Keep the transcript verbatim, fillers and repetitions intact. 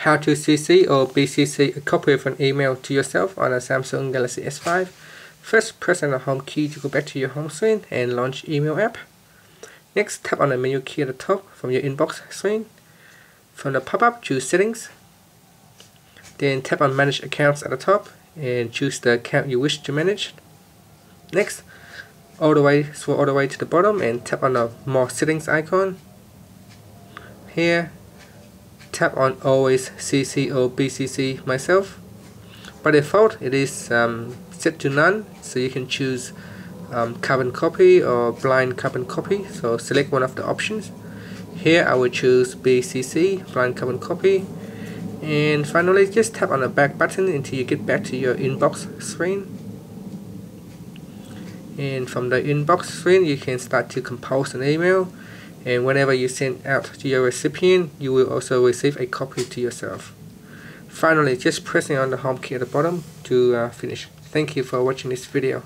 how to C C or B C C a copy of an email to yourself on a Samsung Galaxy S five. First, press on the home key to go back to your home screen and launch email app. Next, tap on the menu key at the top from your inbox screen. From the pop-up, choose settings. Then tap on manage accounts at the top and choose the account you wish to manage. Next, all the way scroll all the way to the bottom and tap on the more settings icon. Here, tap on always C C or B C C myself. By default, it is um, set to none, so you can choose um, carbon copy or blind carbon copy. So select one of the options. Here I will choose B C C, blind carbon copy. And finally, just tap on the back button until you get back to your inbox screen. And from the inbox screen, you can start to compose an email. And whenever you send out to your recipient, you will also receive a copy to yourself. Finally, just pressing on the home key at the bottom to uh, finish. Thank you for watching this video.